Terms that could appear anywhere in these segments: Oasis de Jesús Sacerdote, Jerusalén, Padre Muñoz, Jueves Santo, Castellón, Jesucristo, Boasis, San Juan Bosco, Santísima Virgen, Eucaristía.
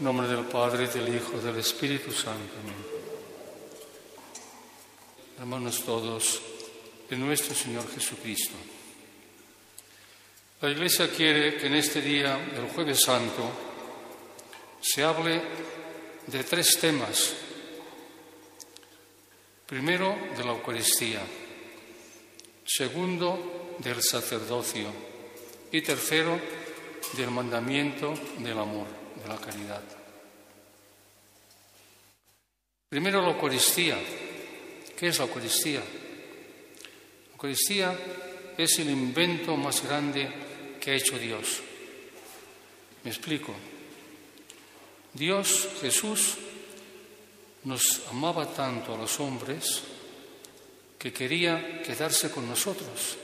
En nombre del Padre, del Hijo, del Espíritu Santo. Hermanos todos, de nuestro Señor Jesucristo. La Iglesia quiere que en este día, el Jueves Santo, se hable de tres temas. Primero, de la Eucaristía. Segundo, del sacerdocio. Y tercero, del mandamiento del amor, de la caridad. Primero, la Eucaristía. ¿Qué es la Eucaristía? La Eucaristía es el invento más grande que ha hecho Dios. Me explico. Dios, Jesús, nos amaba tanto a los hombres que quería quedarse con nosotros.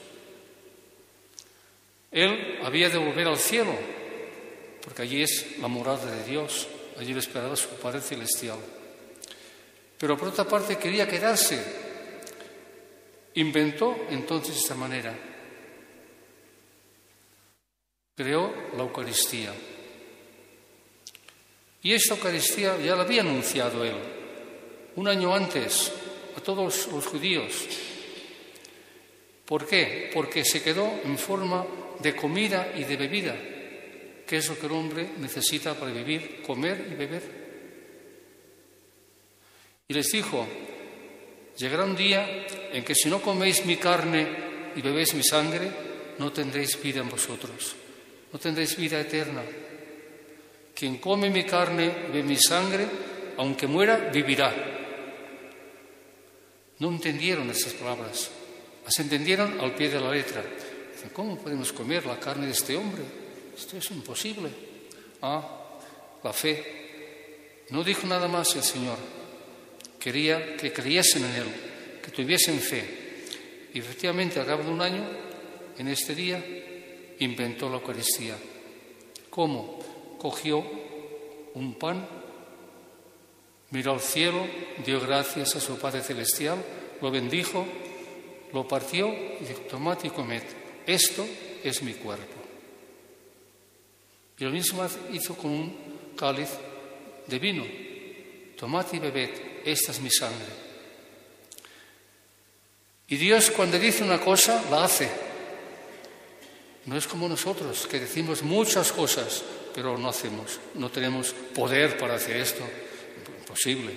Él había de volver al cielo, porque allí es la morada de Dios, allí le esperaba su Padre Celestial. Pero por otra parte quería quedarse. Inventó entonces esta manera. Creó la Eucaristía. Y esta Eucaristía ya la había anunciado él, un año antes, a todos los judíos. ¿Por qué? Porque se quedó en forma de comida y de bebida, que es lo que el hombre necesita para vivir, comer y beber. Y les dijo, llegará un día en que si no coméis mi carne y bebéis mi sangre, no tendréis vida en vosotros. No tendréis vida eterna. Quien come mi carne, bebe mi sangre, aunque muera, vivirá. No entendieron esas palabras. Las entendieron al pie de la letra. Dicen, ¿cómo podemos comer la carne de este hombre? Esto es imposible. La fe. No dijo nada más el Señor. Quería que creyesen en Él, que tuviesen fe. Y efectivamente, al cabo de un año, en este día, inventó la Eucaristía. ¿Cómo? Cogió un pan, miró al cielo, dio gracias a su Padre Celestial, lo bendijo, lo partió y dijo, tomad y comed, esto es mi cuerpo. Y lo mismo hizo con un cáliz de vino, tomad y bebed, esta es mi sangre. Y Dios, cuando dice una cosa, la hace. No es como nosotros, que decimos muchas cosas, pero no hacemos, no tenemos poder para hacer esto. Imposible.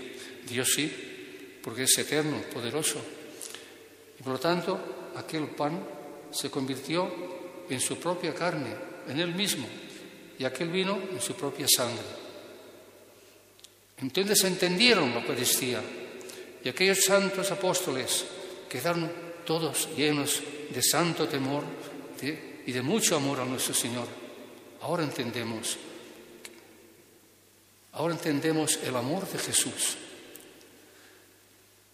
Dios sí, porque es eterno, poderoso. Y por lo tanto, aquel pan se convirtió en su propia carne, en él mismo, y aquel vino en su propia sangre. Entonces entendieron la Eucaristía, y aquellos santos apóstoles quedaron todos llenos de santo temor, y de mucho amor a nuestro Señor. Ahora entendemos el amor de Jesús.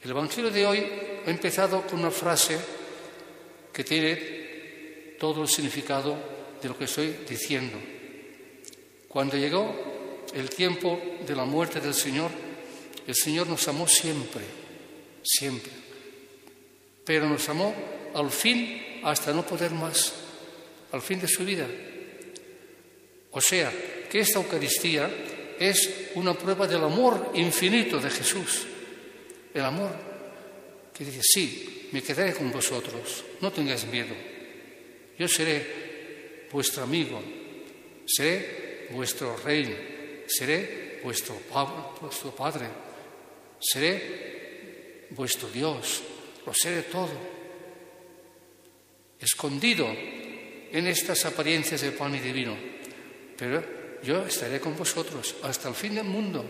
El Evangelio de hoy ha empezado con una frase que tiene todo el significado de lo que estoy diciendo. Cuando llegó el tiempo de la muerte del Señor, el Señor nos amó siempre, siempre. Pero nos amó al fin hasta no poder más. Al fin de su vida. O sea, que esta Eucaristía es una prueba del amor infinito de Jesús. El amor que dice, sí, me quedaré con vosotros, no tengáis miedo. Yo seré vuestro amigo, seré vuestro rey, seré vuestro padre, seré vuestro Dios, lo seré todo. Escondido en estas apariencias de pan y de vino, pero yo estaré con vosotros hasta el fin del mundo.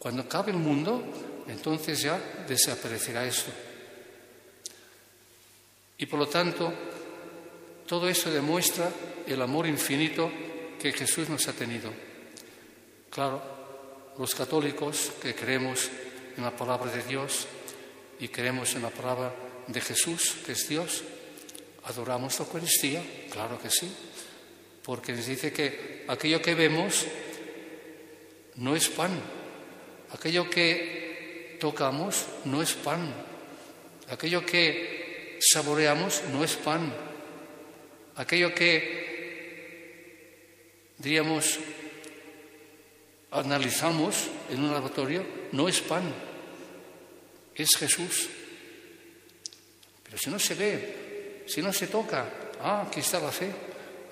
Cuando acabe el mundo, entonces ya desaparecerá esto. Y por lo tanto, todo esto demuestra el amor infinito que Jesús nos ha tenido. Claro, los católicos que creemos en la palabra de Dios y creemos en la palabra de Jesús, que es Dios, adoramos la Eucaristía, claro que sí, porque nos dice que aquello que vemos no es pan, aquello que tocamos no es pan, aquello que saboreamos no es pan, aquello que, diríamos, analizamos en un laboratorio, no es pan, es Jesús. Pero si no se ve, si no se toca, ah, aquí está la fe,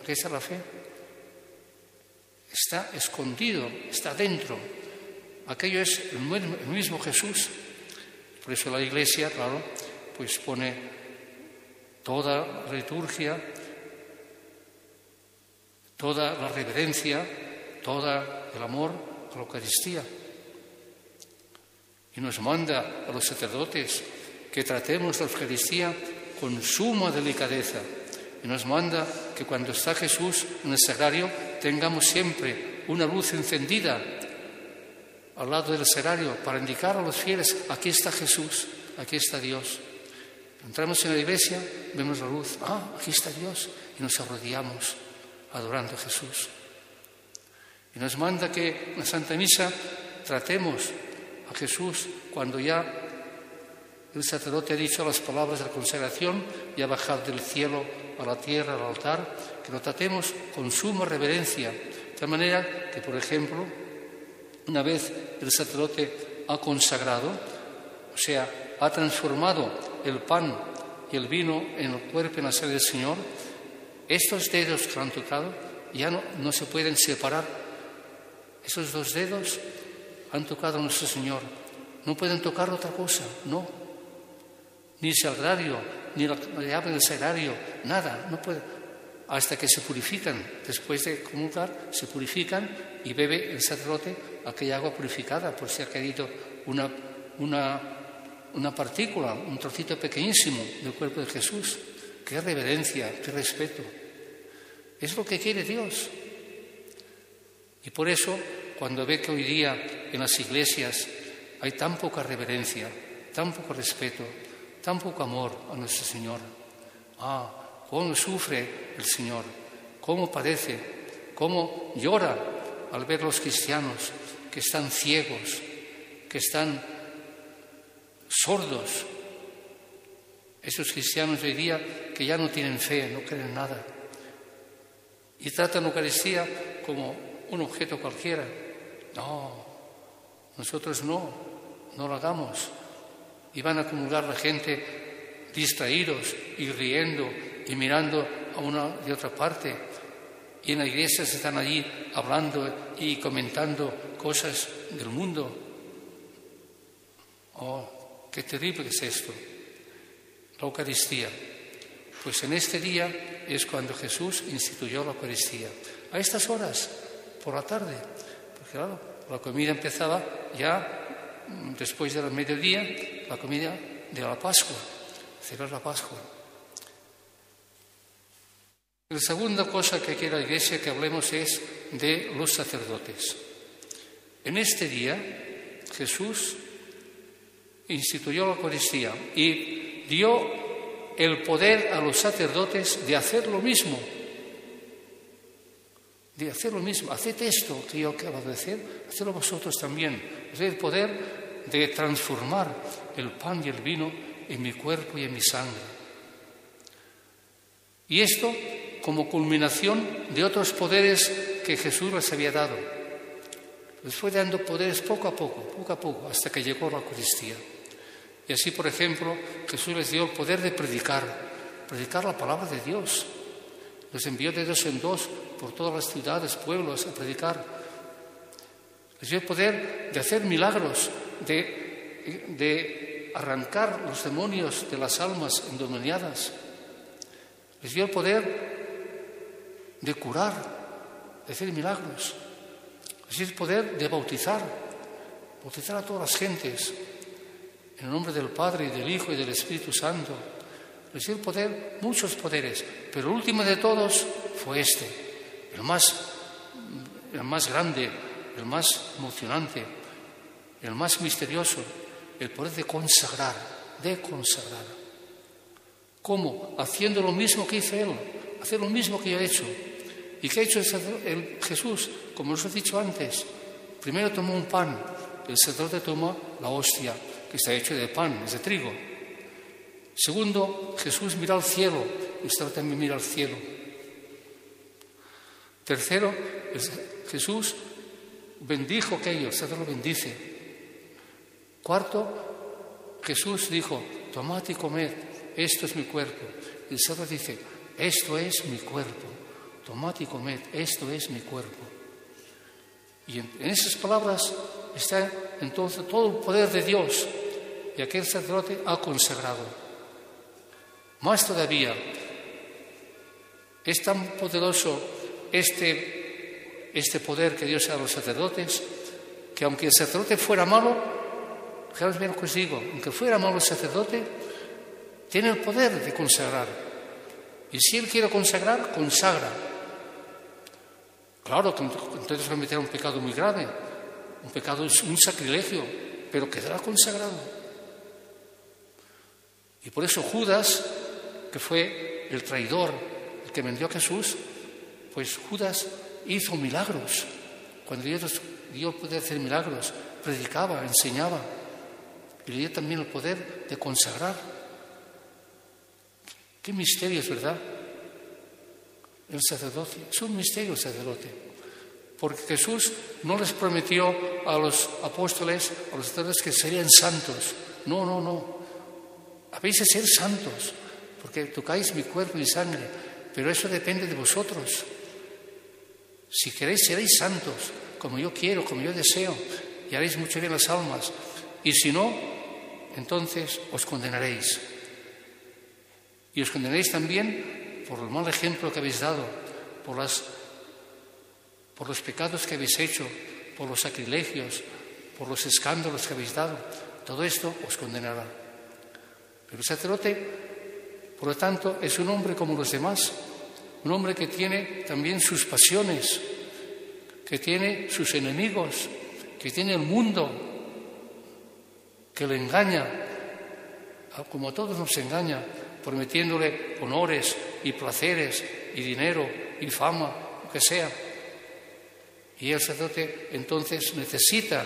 aquí está la fe. Está escondido, está dentro. Aquello es el mismo Jesús. Por eso la Iglesia, claro, pues pone toda la liturgia, toda la reverencia, todo el amor a la Eucaristía. Y nos manda a los sacerdotes que tratemos la Eucaristía con suma delicadeza. Y nos manda que cuando está Jesús en el sagrario tengamos siempre una luz encendida al lado del sagrario para indicar a los fieles, aquí está Jesús, aquí está Dios. Entramos en la iglesia, vemos la luz, ah, aquí está Dios, y nos arrodillamos adorando a Jesús. Y nos manda que en la Santa Misa tratemos a Jesús cuando ya el sacerdote ha dicho las palabras de la consagración y ha bajado del cielo a la tierra, al altar, que lo tratemos con suma reverencia. De tal manera que, por ejemplo, una vez el sacerdote ha consagrado, o sea, ha transformado el pan y el vino en el cuerpo y en la sangre del Señor, estos dedos que lo han tocado ya no se pueden separar. Esos dos dedos han tocado a nuestro Señor. No pueden tocar otra cosa, no. Ni el sagrario, ni la llave del sagrario, nada, no puede. Hasta que se purifican. Después de comulgar, se purifican y bebe el sacerdote aquella agua purificada, por si ha caído una partícula, un trocito pequeñísimo del cuerpo de Jesús. Qué reverencia, qué respeto. Es lo que quiere Dios. Y por eso, cuando ve que hoy día en las iglesias hay tan poca reverencia, tan poco respeto, tan poco amor a nuestro Señor, ah, cómo sufre el Señor, cómo padece, cómo llora al ver los cristianos que están ciegos, que están sordos, esos cristianos de hoy día que ya no tienen fe, no creen nada, y tratan la Eucaristía como un objeto cualquiera. No, nosotros no lo hagamos. Y van a comulgar la gente distraídos y riendo y mirando a una y otra parte. Y en la iglesia se están allí hablando y comentando cosas del mundo. Oh, qué terrible es esto. La Eucaristía. Pues en este día es cuando Jesús instituyó la Eucaristía. A estas horas, por la tarde, porque claro, la comida empezaba ya después del mediodía, la comida de la Pascua, celebrar la Pascua. La segunda cosa que quiere la Iglesia que hablemos es de los sacerdotes. En este día Jesús instituyó la Eucaristía y dio el poder a los sacerdotes de hacer lo mismo. De hacer lo mismo, haced esto que yo acabo de decir, hacedlo vosotros también. Es el poder de transformar el pan y el vino en mi cuerpo y en mi sangre. Y esto como culminación de otros poderes que Jesús les había dado. Les fue dando poderes poco a poco, hasta que llegó la Eucaristía. Y así, por ejemplo, Jesús les dio el poder de predicar la palabra de Dios. Los envió de dos en dos por todas las ciudades, pueblos, a predicar. Les dio el poder de hacer milagros, de arrancar los demonios de las almas endemoniadas. Les dio el poder de curar, de hacer milagros. Les dio el poder de bautizar a todas las gentes, en el nombre del Padre, y del Hijo y del Espíritu Santo. Les dio el poder, muchos poderes, pero el último de todos fue este, el más grande, el más emocionante, el más misterioso, el poder de consagrar, ¿Cómo? Haciendo lo mismo que hizo él, hacer lo mismo que yo he hecho. ¿Y qué ha hecho Jesús? Como os he dicho antes, primero tomó un pan, el sacerdote toma la hostia, que está hecho de pan, es de trigo. Segundo, Jesús mira al cielo, usted también mira al cielo. Tercero, Jesús bendijo aquello, Dios lo bendice. Cuarto, Jesús dijo, tomad y comed, esto es mi cuerpo. Y Dios dice, esto es mi cuerpo, tomad y comed, esto es mi cuerpo. Y en esas palabras está entonces todo el poder de Dios. Y aquel sacerdote ha consagrado. Más todavía, es tan poderoso este poder que Dios da a los sacerdotes, que aunque el sacerdote fuera malo, fijaros bien lo que os digo, aunque fuera malo el sacerdote, tiene el poder de consagrar. Y si él quiere consagrar, consagra. Claro que entonces cometerá un pecado muy grave, un pecado es un sacrilegio, pero quedará consagrado. Y por eso Judas, que fue el traidor, el que vendió a Jesús, pues Judas hizo milagros. Cuando Dios podía hacer milagros, predicaba, enseñaba. Y le dio también el poder de consagrar. Qué misterios, ¿verdad? El sacerdote. Es un misterio el sacerdote. Porque Jesús no les prometió a los apóstoles, a los sacerdotes, que serían santos. No, no, no. Habéis de ser santos, porque tocáis mi cuerpo y sangre, pero eso depende de vosotros. Si queréis, seréis santos, como yo quiero, como yo deseo, y haréis mucho bien las almas. Y si no, entonces os condenaréis. Y os condenaréis también por el mal ejemplo que habéis dado, por los pecados que habéis hecho, por los sacrilegios, por los escándalos que habéis dado. Todo esto os condenará. Pero el sacerdote, por lo tanto, es un hombre como los demás, un hombre que tiene también sus pasiones, que tiene sus enemigos, que tiene el mundo, que le engaña, como a todos nos engaña, prometiéndole honores y placeres y dinero y fama, lo que sea. Y el sacerdote entonces necesita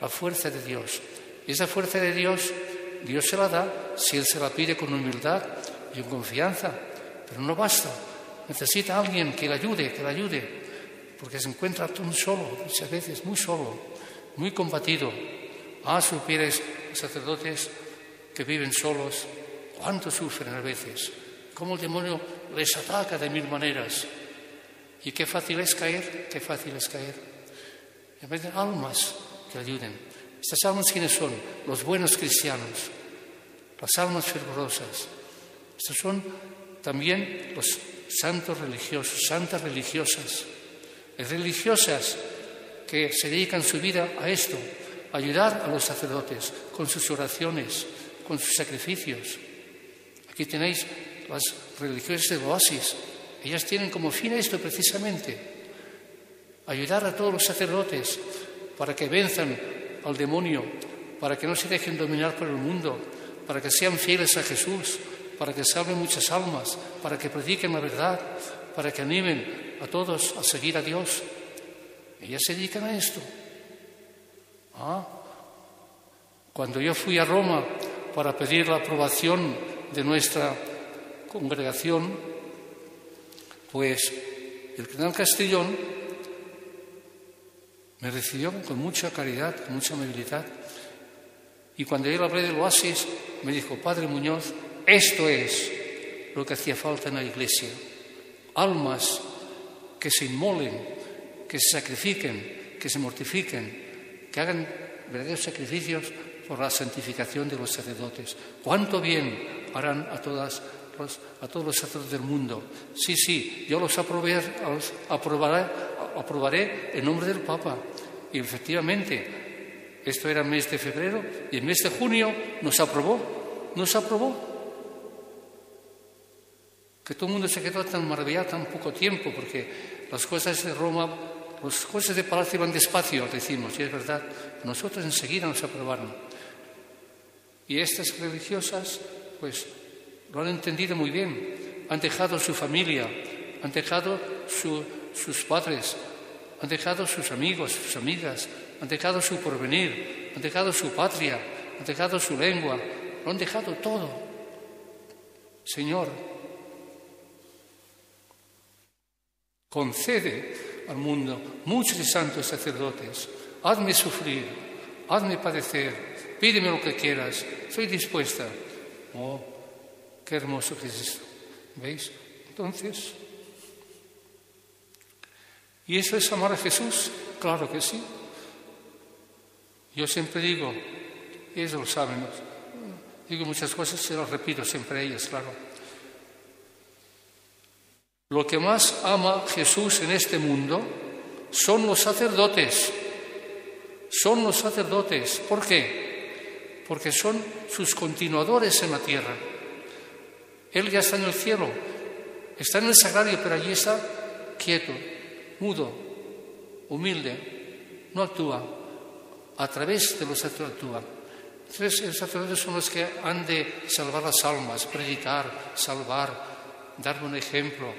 la fuerza de Dios. Y esa fuerza de Dios se la da si él se la pide con humildad y con confianza, pero no basta. Necesita a alguien que le ayude, porque se encuentra tan solo, muchas veces muy solo, muy combatido. Ah, supierais, sacerdotes que viven solos, cuánto sufren a veces, cómo el demonio les ataca de mil maneras. Y qué fácil es caer. Y a veces almas que le ayuden. ¿Estas almas quiénes son? Los buenos cristianos, las almas fervorosas. Estos son también los santos religiosos, santas religiosas. Religiosas que se dedican su vida a esto, a ayudar a los sacerdotes con sus oraciones, con sus sacrificios. Aquí tenéis las religiosas de Boasis. Ellas tienen como fin esto precisamente, ayudar a todos los sacerdotes para que venzan al demonio, para que no se dejen dominar por el mundo, para que sean fieles a Jesús, para que salven muchas almas, para que prediquen la verdad, para que animen a todos a seguir a Dios. Ellas se dedican a esto. ¿Ah? Cuando yo fui a Roma para pedir la aprobación de nuestra congregación, pues el cardenal Castellón me recibió con mucha caridad, con mucha amabilidad. Y cuando yo le hablé del oasis, me dijo, Padre Muñoz, esto es lo que hacía falta en la Iglesia. Almas que se inmolen, que se sacrifiquen, que se mortifiquen, que hagan verdaderos sacrificios por la santificación de los sacerdotes. ¿Cuánto bien harán a todos los sacerdotes del mundo? Sí, yo los aprobaré en nombre del Papa. Y efectivamente, esto era el mes de febrero y el mes de junio nos aprobó. Que todo el mundo se quedó tan maravillado tan poco tiempo, porque las cosas de Roma, las cosas de Palacio van despacio, decimos, y es verdad. Nosotros enseguida nos aprobaron. Y estas religiosas, pues, lo han entendido muy bien. Han dejado su familia, han dejado sus padres, han dejado sus amigos, sus amigas, han dejado su porvenir, han dejado su patria, han dejado su lengua, lo han dejado todo. Señor, concede al mundo muchos y santos sacerdotes. Hazme sufrir, hazme padecer, pídeme lo que quieras, soy dispuesta. Oh, qué hermoso que es esto. ¿Veis? Entonces, ¿y eso es amar a Jesús? Claro que sí. Yo siempre digo, ellos lo saben, ¿no? Digo muchas cosas, se las repito siempre a ellas, claro. Lo que más ama Jesús en este mundo son los sacerdotes. Son los sacerdotes. ¿Por qué? Porque son sus continuadores en la tierra. Él ya está en el cielo, está en el sagrario, pero allí está quieto, mudo, humilde, no actúa. A través de los sacerdotes actúa. Entonces, los sacerdotes son los que han de salvar las almas, predicar, salvar, dar un ejemplo,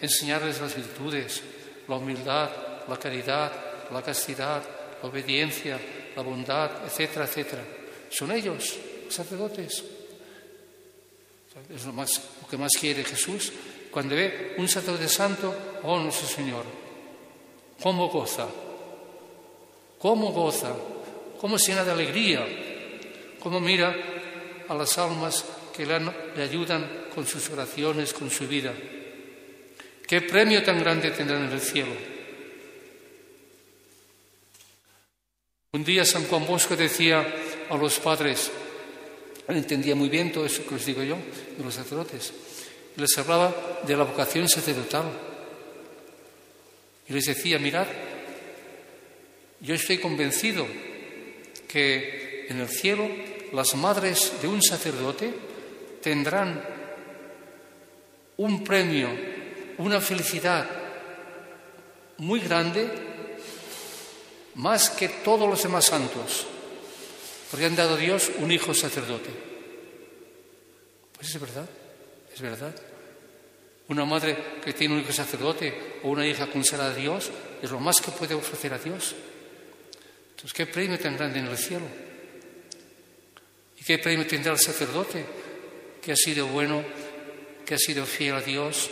enseñarles las virtudes, la humildad, la caridad, la castidad, la obediencia, la bondad, etcétera, etcétera. Son ellos, los sacerdotes. Es lo que más quiere Jesús. Cuando ve un sacerdote santo, oh, nuestro Señor, cómo goza, cómo goza, cómo se llena de alegría, cómo mira a las almas que le ayudan con sus oraciones, con su vida. ¿Qué premio tan grande tendrán en el cielo? Un día San Juan Bosco decía a los padres, él entendía muy bien todo eso que os digo yo, de los sacerdotes, les hablaba de la vocación sacerdotal. Y les decía, mirad, yo estoy convencido que en el cielo las madres de un sacerdote tendrán un premio, una felicidad muy grande, más que todos los demás santos, porque han dado a Dios un hijo sacerdote. Pues es verdad, es verdad. Una madre que tiene un hijo sacerdote o una hija consagrada a Dios es lo más que puede ofrecer a Dios. Entonces, ¿qué premio tan grande en el cielo? ¿Y qué premio tendrá el sacerdote que ha sido bueno, que ha sido fiel a Dios,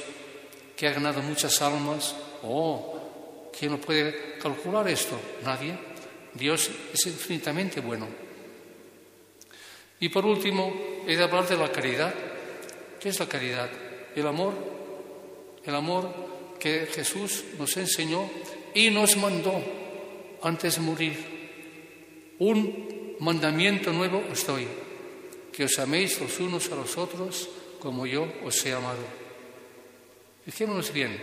que ha ganado muchas almas? Oh, ¿quién no puede calcular esto? Nadie. Dios es infinitamente bueno. Y por último, he de hablar de la caridad. ¿Qué es la caridad? El amor. El amor que Jesús nos enseñó y nos mandó antes de morir. Un mandamiento nuevo os doy, que os améis los unos a los otros como yo os he amado. Fijémonos bien.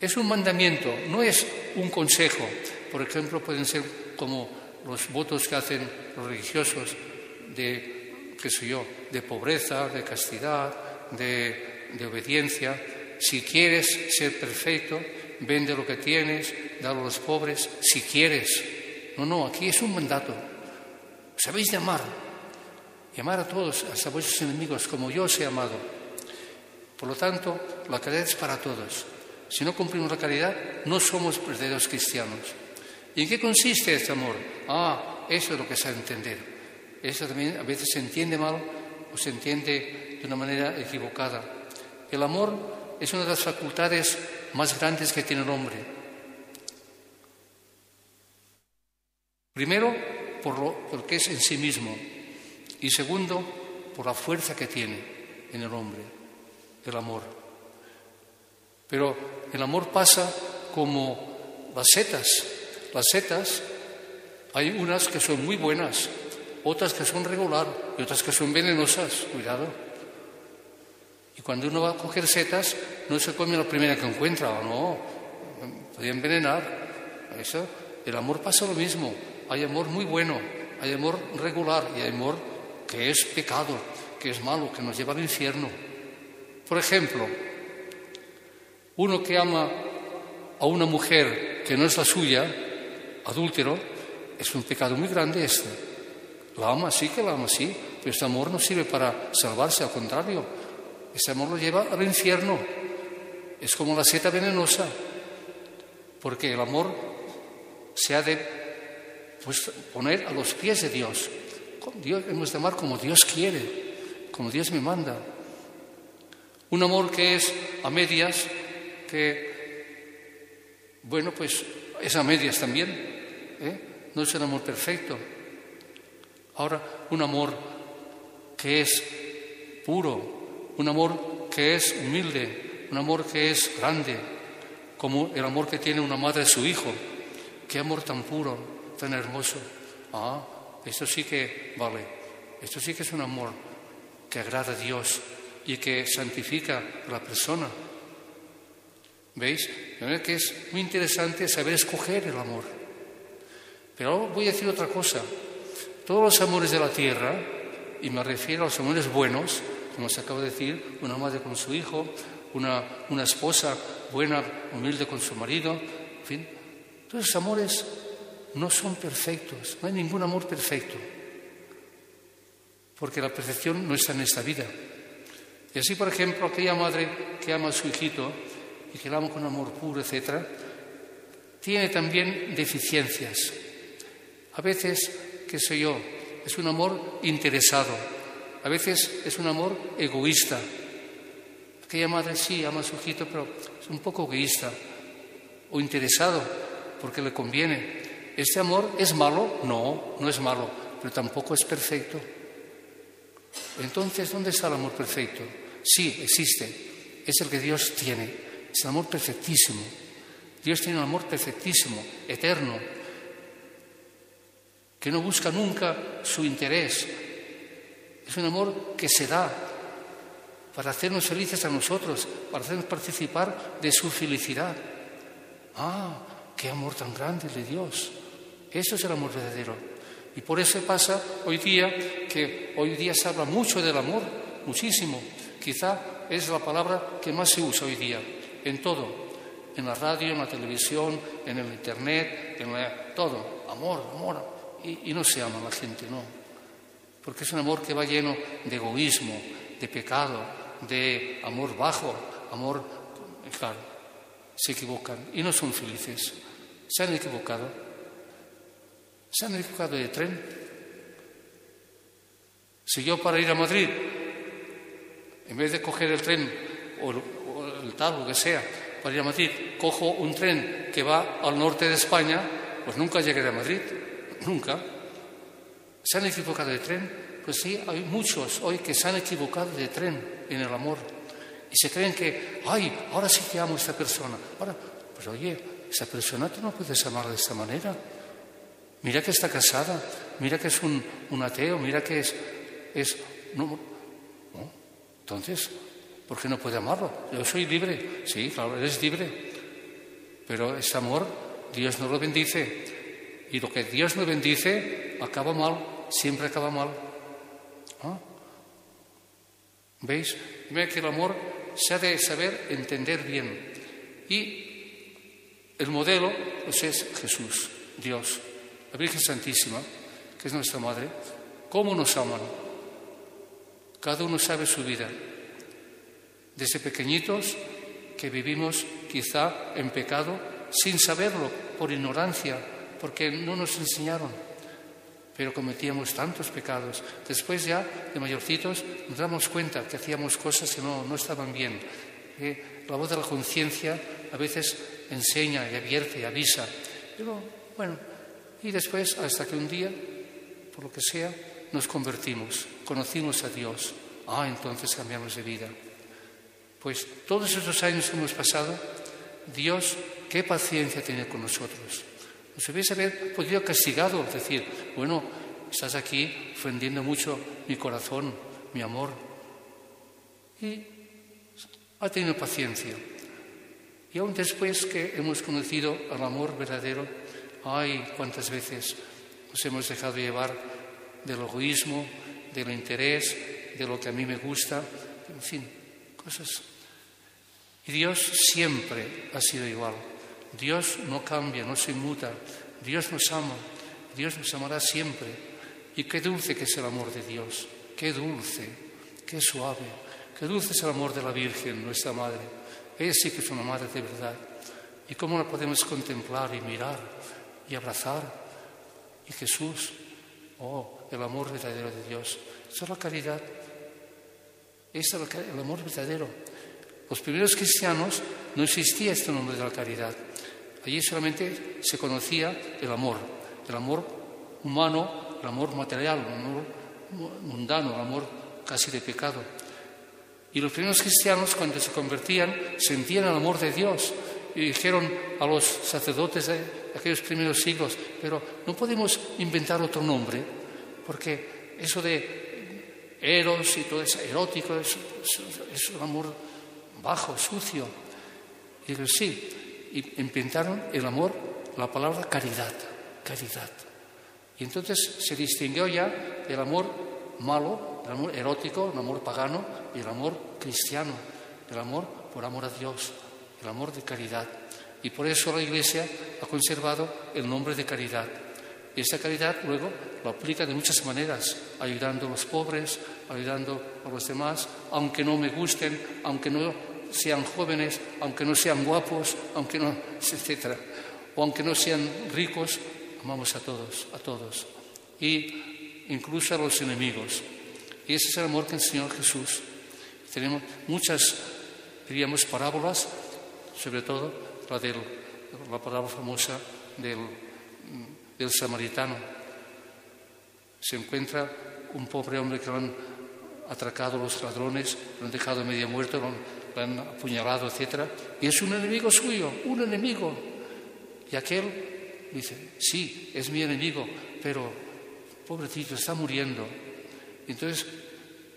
Es un mandamiento, no es un consejo. Por ejemplo, pueden ser como los votos que hacen los religiosos de, qué sé yo, de pobreza, de castidad, de obediencia. Si quieres ser perfecto, vende lo que tienes, dalo a los pobres, si quieres. No, no, aquí es un mandato. Os habéis de amar. Y amar a todos, hasta a vuestros enemigos, como yo os he amado. Por lo tanto, la caridad es para todos. Si no cumplimos la caridad, no somos verdaderos cristianos. ¿Y en qué consiste este amor? Ah, eso es lo que se ha de entender. Eso también a veces se entiende mal o se entiende de una manera equivocada. El amor es una de las facultades más grandes que tiene el hombre. Primero, porque es en sí mismo. Y segundo, por la fuerza que tiene en el hombre, el amor. Pero el amor pasa como las setas. Las setas, hay unas que son muy buenas, otras que son regular y otras que son venenosas. Cuidado. Y cuando uno va a coger setas, no se come la primera que encuentra, o no, podría envenenar. Eso, el amor pasa lo mismo. Hay amor muy bueno, hay amor regular y hay amor que es pecado, que es malo, que nos lleva al infierno. Por ejemplo, uno que ama a una mujer que no es la suya, adúltero, es un pecado muy grande este. La ama, sí que la ama, sí, pero este amor no sirve para salvarse, al contrario. Este amor lo lleva al infierno. Es como la seta venenosa, porque el amor se ha de poner a los pies de Dios. Dios hemos de amar como Dios quiere, como Dios me manda. Un amor que es a medias, que Bueno, pues es a medias también, no es el amor perfecto. Ahora, un amor que es puro, un amor que es humilde, un amor que es grande, como el amor que tiene una madre a su hijo. Qué amor tan puro, tan hermoso. Ah, esto sí que vale, esto sí que es un amor que agrada a Dios y que santifica a la persona. ¿Veis? De manera que es muy interesante saber escoger el amor. Pero ahora voy a decir otra cosa. Todos los amores de la tierra, y me refiero a los amores buenos, como se acaba de decir, una madre con su hijo, una esposa buena, humilde con su marido, en fin, todos esos amores no son perfectos, no hay ningún amor perfecto, porque la perfección no está en esta vida. Y así, por ejemplo, aquella madre que ama a su hijito y que la ama con amor puro, etc., tiene también deficiencias. A veces, qué sé yo, es un amor interesado, a veces es un amor egoísta. Aquella madre sí ama a su hijito, pero es un poco egoísta o interesado porque le conviene. ¿Este amor es malo? No, no es malo, pero tampoco es perfecto. Entonces, ¿dónde está el amor perfecto? Sí, existe, es el que Dios tiene, es el amor perfectísimo. Dios tiene un amor perfectísimo, eterno, que no busca nunca su interés. Es un amor que se da para hacernos felices a nosotros, para hacernos participar de su felicidad. ¡Ah, qué amor tan grande de Dios! Eso es el amor verdadero. Y por eso pasa hoy día, que hoy día se habla mucho del amor, muchísimo. Quizá es la palabra que más se usa hoy día, en todo. En la radio, en la televisión, en el internet, todo. Amor, amor. Y no se ama la gente, no. Porque es un amor que va lleno de egoísmo, de pecado, de amor bajo, amor... Claro, se equivocan y no son felices. Se han equivocado. Se han equivocado de tren. Si yo para ir a Madrid, en vez de coger el tren o el tal, lo que sea, para ir a Madrid, cojo un tren que va al norte de España, pues nunca llegaré a Madrid. Nunca. ¿Se han equivocado de tren? Pues sí, hay muchos hoy que se han equivocado de tren en el amor. Y se creen que, ay, ahora sí que amo a esta persona. Ahora, pues oye, esa persona tú no puedes amarla de esta manera. Mira que está casada, mira que es un ateo, mira que es no. Entonces, ¿por qué no puede amarlo? Yo soy libre. Sí, claro, eres libre. Pero ese amor, Dios no lo bendice. Y lo que Dios me bendice acaba mal, siempre acaba mal. ¿Ah? ¿Veis? Mira que el amor se ha de saber entender bien. Y el modelo pues es Jesús, Dios, la Virgen Santísima, que es nuestra Madre. ¿Cómo nos aman? Cada uno sabe su vida. Desde pequeñitos que vivimos quizá en pecado, sin saberlo, por ignorancia, porque no nos enseñaron, pero cometíamos tantos pecados. Después ya, de mayorcitos, nos damos cuenta que hacíamos cosas que no estaban bien. La voz de la conciencia a veces enseña y advierte y avisa. Pero, bueno, y después, hasta que un día, por lo que sea, nos convertimos, conocimos a Dios. Ah, entonces cambiamos de vida. Pues todos esos años que hemos pasado, Dios, qué paciencia tiene con nosotros. Nos hubiese podido castigado, decir, bueno, estás aquí ofendiendo mucho mi corazón, mi amor. Y ha tenido paciencia. Y aún después que hemos conocido al amor verdadero, ay, cuántas veces nos hemos dejado llevar del egoísmo, del interés, de lo que a mí me gusta, en fin, cosas. Y Dios siempre ha sido igual. Dios no cambia, no se inmuta. Dios nos ama, Dios nos amará siempre. Y qué dulce que es el amor de Dios, qué dulce, qué suave, qué dulce es el amor de la Virgen, nuestra Madre. Ella sí que es una Madre de verdad. Y cómo la podemos contemplar y mirar y abrazar. Y Jesús, oh, el amor verdadero de Dios. Esa es la caridad, ese es el amor verdadero. Los primeros cristianos no existía este nombre de la caridad. Allí solamente se conocía el amor humano, el amor material, el amor mundano, el amor casi de pecado. Y los primeros cristianos, cuando se convertían, sentían el amor de Dios. Y dijeron a los sacerdotes de aquellos primeros siglos, pero no podemos inventar otro nombre, porque eso de eros y todo eso erótico es un amor bajo, sucio. Y dijeron, sí, y inventaron el amor, la palabra caridad, caridad. Y entonces se distinguió ya el amor malo, el amor erótico, el amor pagano, y el amor cristiano, el amor por amor a Dios, el amor de caridad. Y por eso la Iglesia ha conservado el nombre de caridad. Y esta caridad luego lo aplica de muchas maneras, ayudando a los pobres, ayudando a los demás, aunque no me gusten, aunque no sean jóvenes, aunque no sean guapos, aunque no, etcétera, o aunque no sean ricos, amamos a todos, a todos, y incluso a los enemigos. Y ese es el amor que enseñó Jesús. Tenemos muchas, diríamos, parábolas, sobre todo la palabra famosa del samaritano. Se encuentra un pobre hombre que lo han atracado los ladrones, lo han dejado medio muerto, lo han apuñalado, etc. Y es un enemigo suyo, un enemigo. Y aquel dice, sí, es mi enemigo, pero pobrecito, está muriendo. Entonces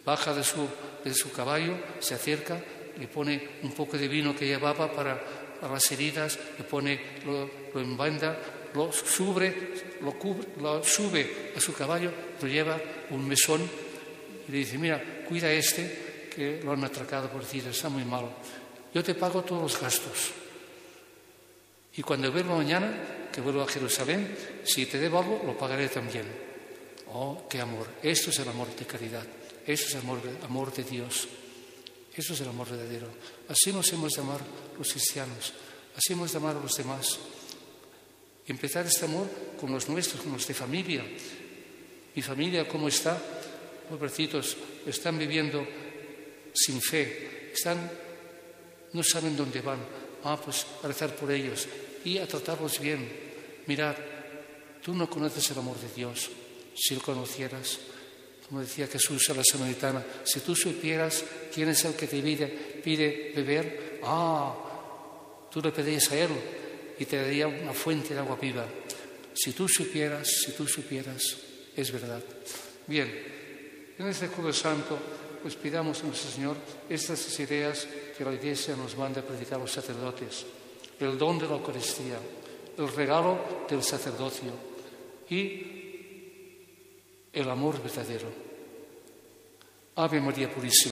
baja de su caballo, se acerca, le pone un poco de vino que llevaba para las heridas, le pone, lo embanda, lo sube a su caballo, lo lleva a un mesón y le dice, mira, cuida a este que lo han atracado, por decir, está muy malo. Yo te pago todos los gastos. Y cuando vuelva mañana, que vuelva a Jerusalén, si te debo algo, lo pagaré también. Oh, qué amor. Esto es el amor de caridad. Esto es el amor de Dios. Eso es el amor verdadero. Así nos hemos de amar los cristianos, así hemos de amar a los demás. Empezar este amor con los nuestros, con los de familia. Mi familia, ¿cómo está? Pobrecitos, están viviendo sin fe, no saben dónde van. Ah, pues a rezar por ellos y a tratarlos bien. Mirad, tú no conoces el amor de Dios. Si lo conocieras, como decía Jesús a la samaritana, si tú supieras quién es el que te pide beber, tú le pedías a él y te daría una fuente de agua viva. Si tú supieras, si tú supieras, es verdad. Bien, en este Jueves Santo, pues pidamos a nuestro Señor estas ideas que la Iglesia nos manda a predicar a los sacerdotes: el don de la Eucaristía, el regalo del sacerdocio y el amor verdadero. Ave María Purísima.